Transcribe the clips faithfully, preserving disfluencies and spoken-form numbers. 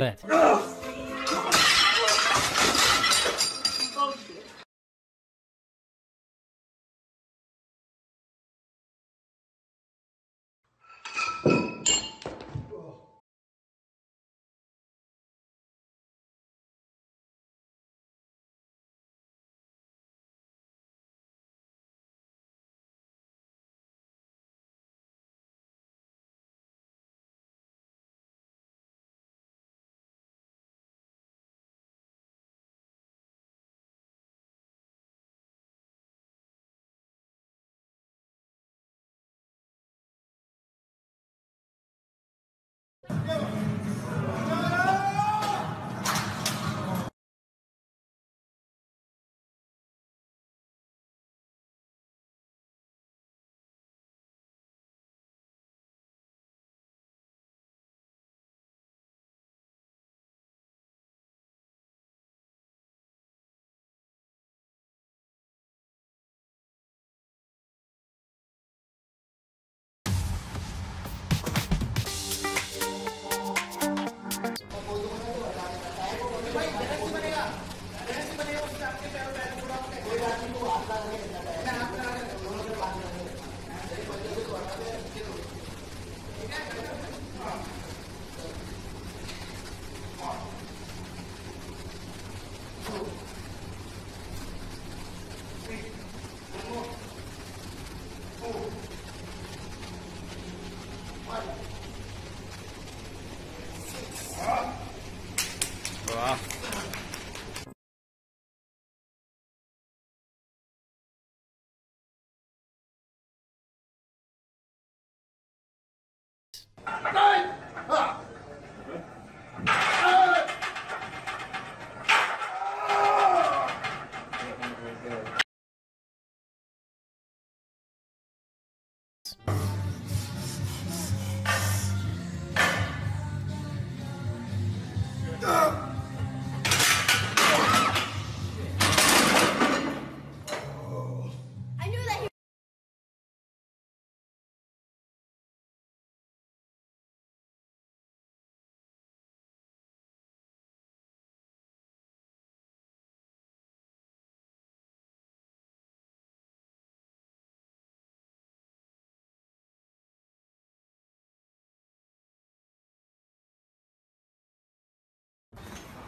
it.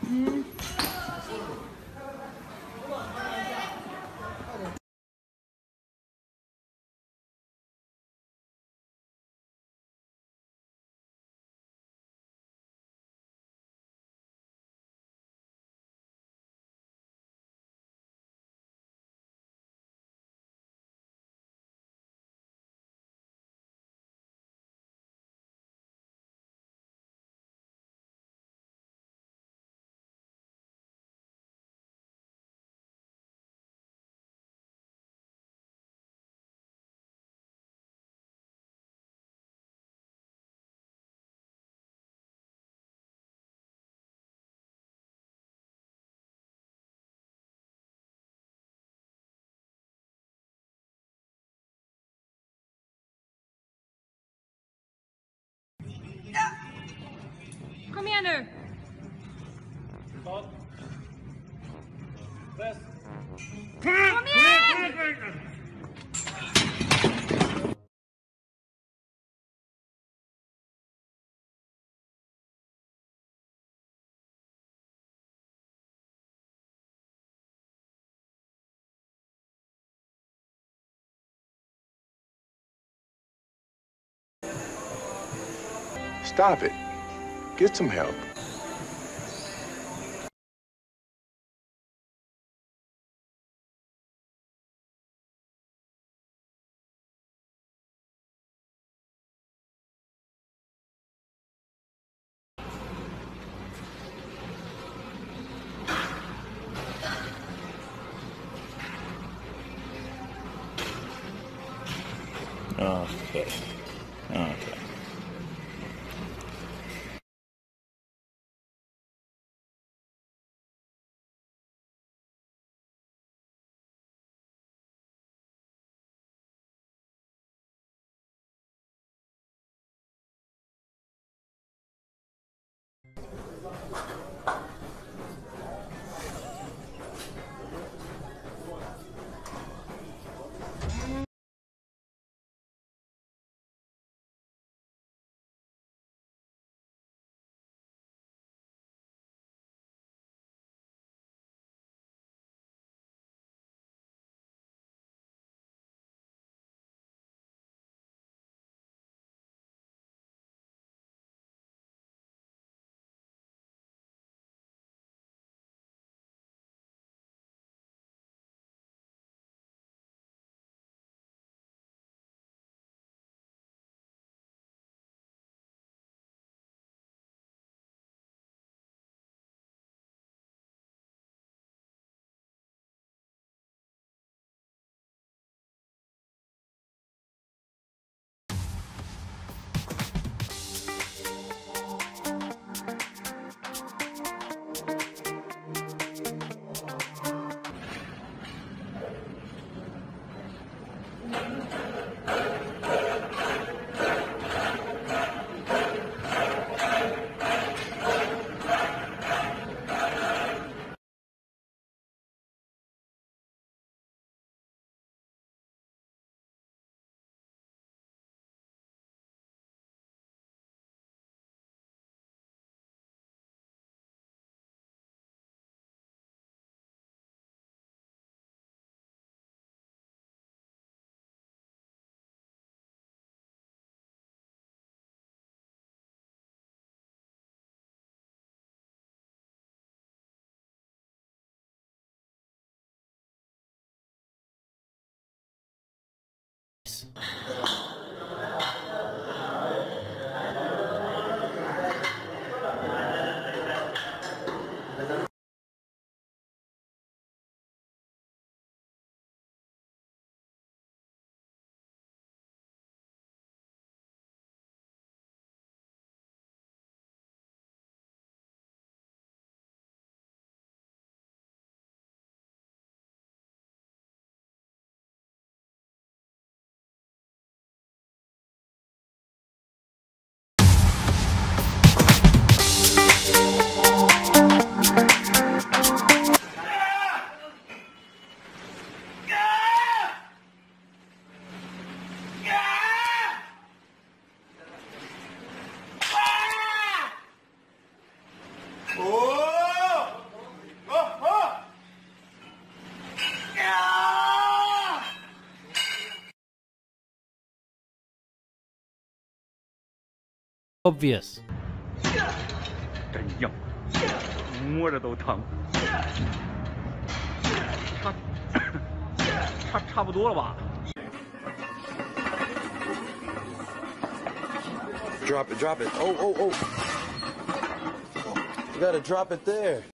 Mm-hmm. Kom igen nu! Kom igen! Stop it. Get some help. Okay. Okay. Obvious. 真硬，摸着都疼。差差差不多了吧 ？Drop it, drop it. Oh, oh, oh. You gotta drop it there.